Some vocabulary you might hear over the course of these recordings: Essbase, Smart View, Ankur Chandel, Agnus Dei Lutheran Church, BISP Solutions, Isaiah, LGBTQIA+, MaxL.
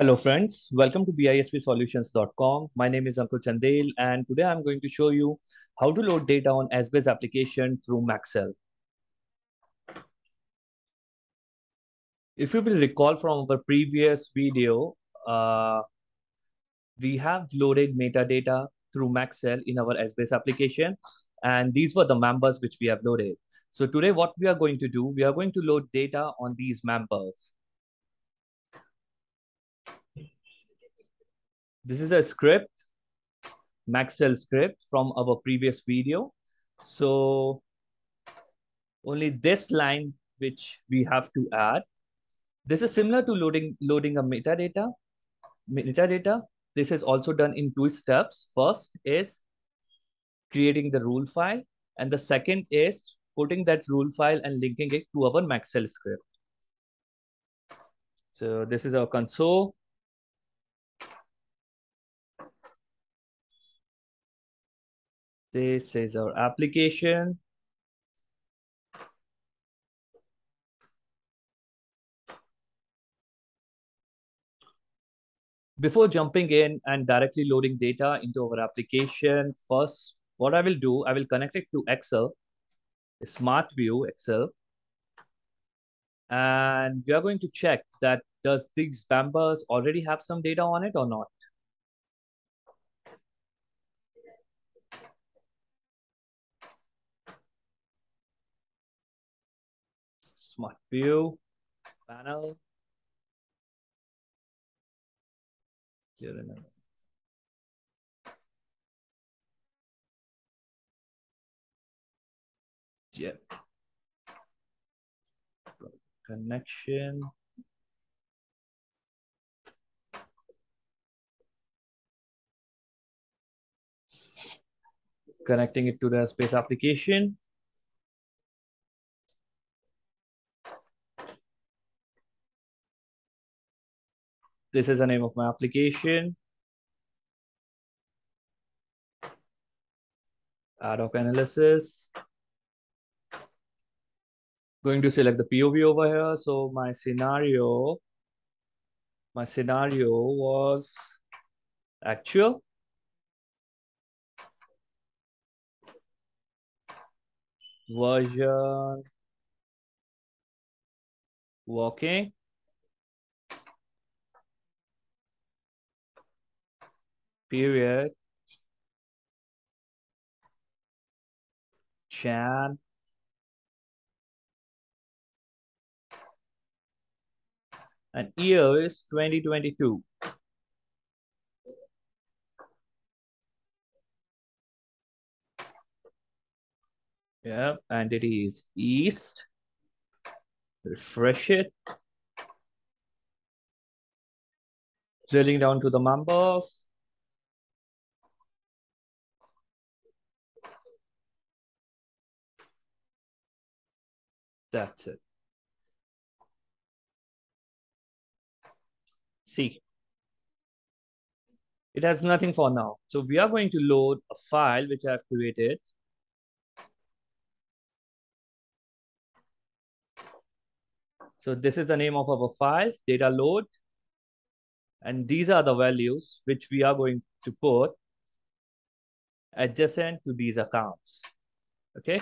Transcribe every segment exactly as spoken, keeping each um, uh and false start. Hello friends, welcome to bispsolutions dot com. My name is Ankur Chandel and today I'm going to show you how to load data on Essbase application through MaxL. If you will recall from our previous video, uh, we have loaded metadata through MaxL in our Essbase application, and these were the members which we have loaded. So today what we are going to do, we are going to load data on these members. This is a script, MaxL script from our previous video. So only this line which we have to add. This is similar to loading loading a metadata. Metadata. This is also done in two steps. First is creating the rule file, and the second is putting that rule file and linking it to our MaxL script. So this is our console. This is our application. Before jumping in and directly loading data into our application, first, what I will do, I will connect it to Excel, Smart View Excel. And we are going to check that does these members already have some data on it or not. Smart View, panel. Yeah. Connection. Connecting it to the Essbase application. This is the name of my application. Ad hoc analysis. Going to select the P O V over here. So my scenario, my scenario was actual. Version walking. Period, Chan, and year is twenty twenty-two. Yeah, and it is East. Refresh it. Drilling down to the members. That's it. See, it has nothing for now. So we are going to load a file which I have created. So this is the name of our file, data load. And these are the values which we are going to put adjacent to these accounts. Okay.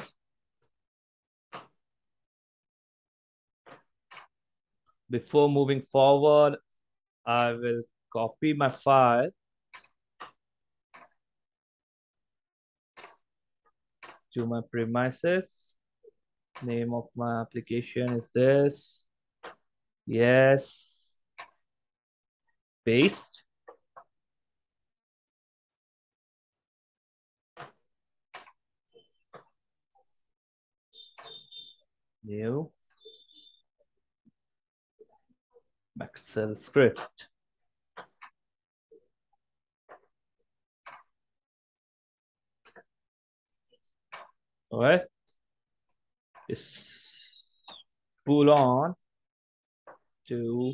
Before moving forward, I will copy my file. To my premises. Name of my application is this. Yes. Paste. New. MaxL script. All right. It's pull on to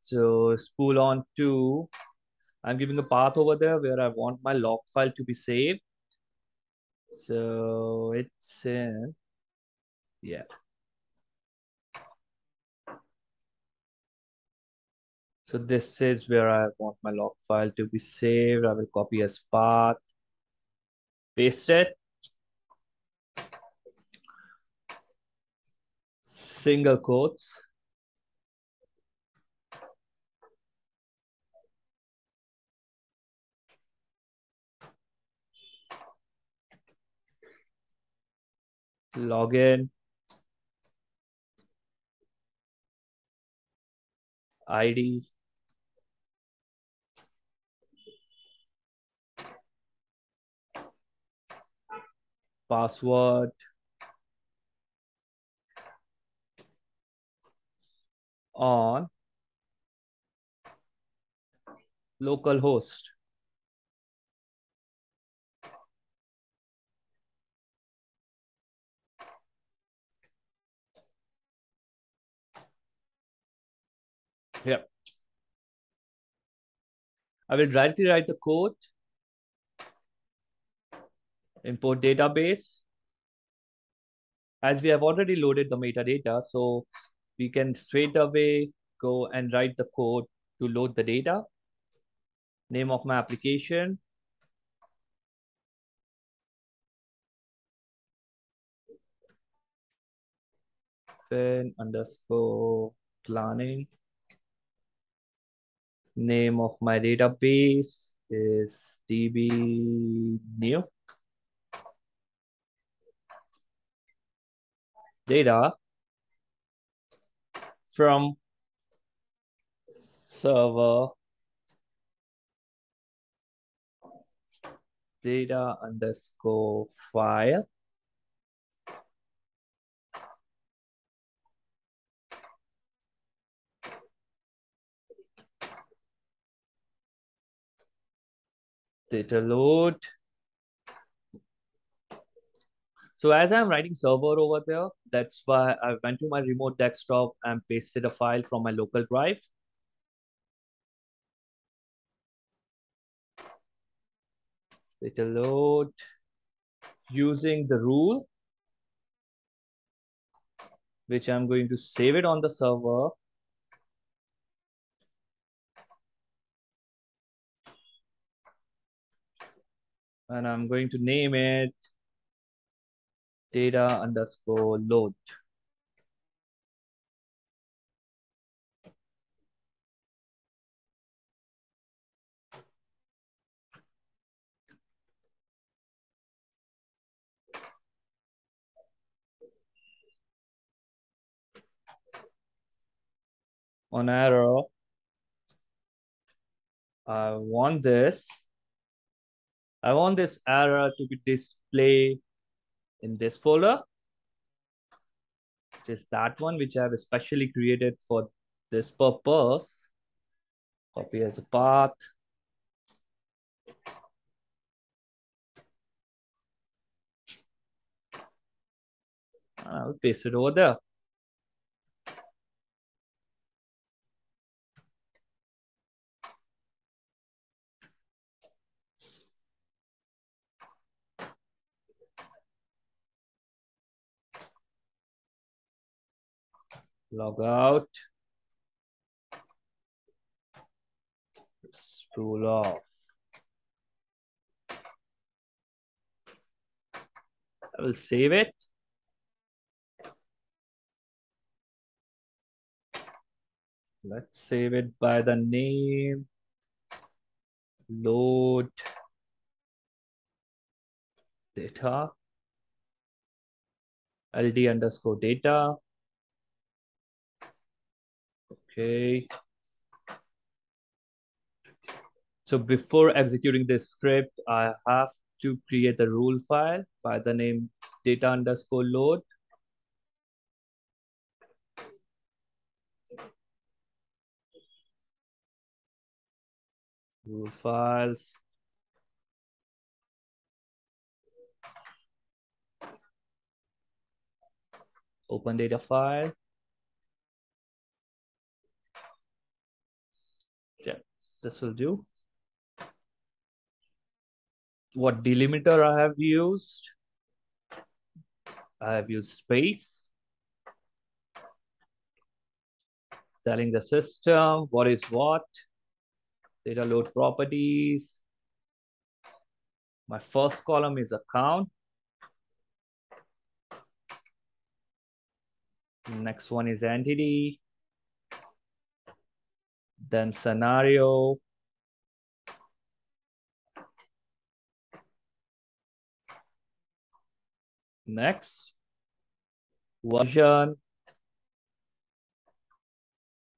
so spool on to. I'm giving a path over there where I want my log file to be saved. So it's in Yeah. So this is where I want my log file to be saved. I will copy as path, paste it. Single quotes. Login. I D. Password. On local host. Yep. I will directly write the code. Import database. As we have already loaded the metadata, so we can straight away go and write the code to load the data. Name of my application. Then underscore planning. Name of my database is D B new. Data from server data underscore file data load. So as I'm writing server over there, that's why I went to my remote desktop and pasted a file from my local drive. It'll load using the rule, which I'm going to save it on the server. And I'm going to name it data underscore load. On arrow, I want this. I want this error to be displayed in this folder, which is that one which I have especially created for this purpose. Copy as a path. I'll paste it over there. Log out. Spool off. I will save it. Let's save it by the name. Load data. L D underscore data. Okay. So before executing this script, I have to create a rule file by the name data underscore load. Rule files. Open data file. This will do. What delimiter I have used? I have used space. telling the system what is what, data load properties. My first column is account. Next one is entity. Then scenario. Next, version.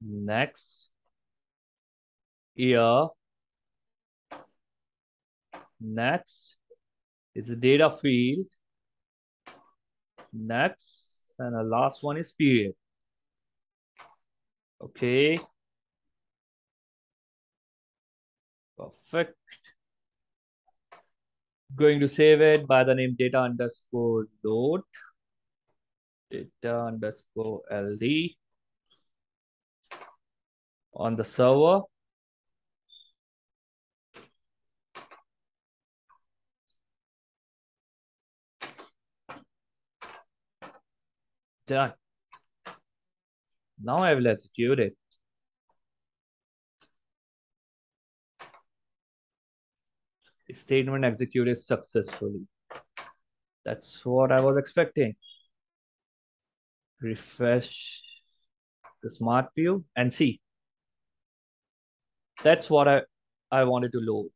Next, year. Next is the data field. Next, and the last one is period. Okay. Perfect. Going to save it by the name data underscore load, data underscore L D on the server. Done. Now I will execute it. The statement executed successfully. That's what I was expecting. Refresh the smart view and see. That's what I, I wanted to load.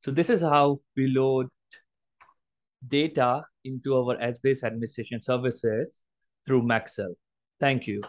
So this is how we load data into our Essbase administration services through MaxL. Thank you.